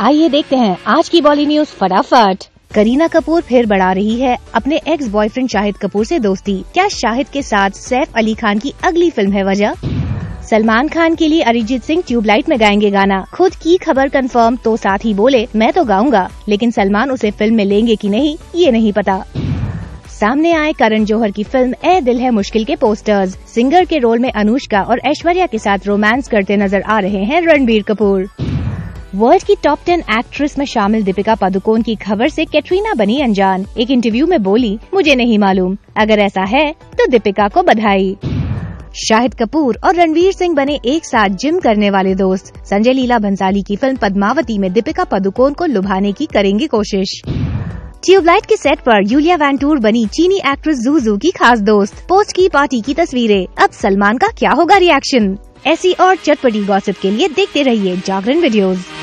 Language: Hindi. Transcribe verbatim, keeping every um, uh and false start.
आइए देखते हैं आज की बॉली न्यूज फटाफट। करीना कपूर फिर बढ़ा रही है अपने एक्स बॉयफ्रेंड शाहिद कपूर से दोस्ती, क्या शाहिद के साथ सैफ अली खान की अगली फिल्म है वजह? सलमान खान के लिए अरिजीत सिंह ट्यूबलाइट में गाएंगे गाना, खुद की खबर कंफर्म तो साथ ही बोले मैं तो गाऊंगा, लेकिन सलमान उसे फिल्म में लेंगे कि नहीं ये नहीं पता। सामने आए करण जौहर की फिल्म ऐ दिल है मुश्किल के पोस्टर्स, सिंगर के रोल में अनुष्का और ऐश्वर्या के साथ रोमांस करते नजर आ रहे हैं रणबीर कपूर। वर्ल्ड की टॉप टेन एक्ट्रेस में शामिल दीपिका पादुकोण की खबर से कैटरीना बनी अनजान, एक इंटरव्यू में बोली मुझे नहीं मालूम, अगर ऐसा है तो दीपिका को बधाई। शाहिद कपूर और रणवीर सिंह बने एक साथ जिम करने वाले दोस्त, संजय लीला भंसाली की फिल्म पद्मावती में दीपिका पादुकोण को लुभाने की करेंगे कोशिश। ट्यूबलाइट के सेट पर यूलिया वेंटूर बनी चीनी एक्ट्रेस जूजू की खास दोस्त, पोस्ट की पार्टी की तस्वीरें, अब सलमान का क्या होगा रिएक्शन? ऐसी और चटपटी गॉसिप के लिए देखते रहिए जागरण वीडियोस।